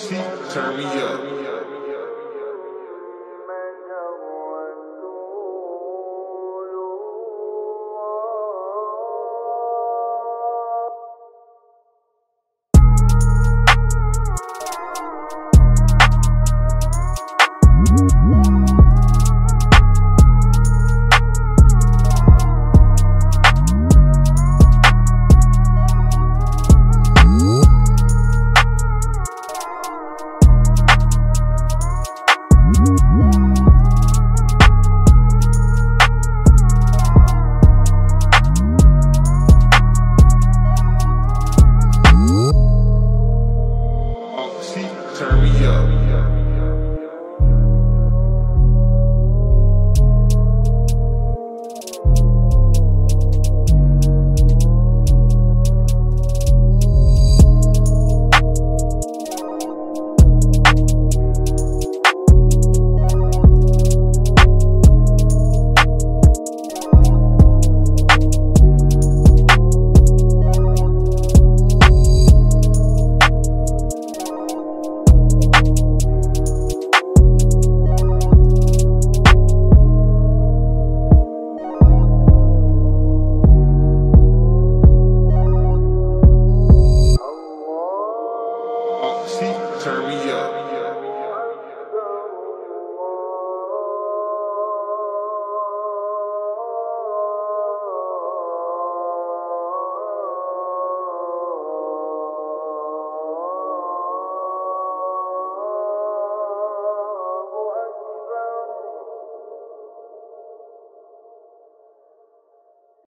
She turned me up.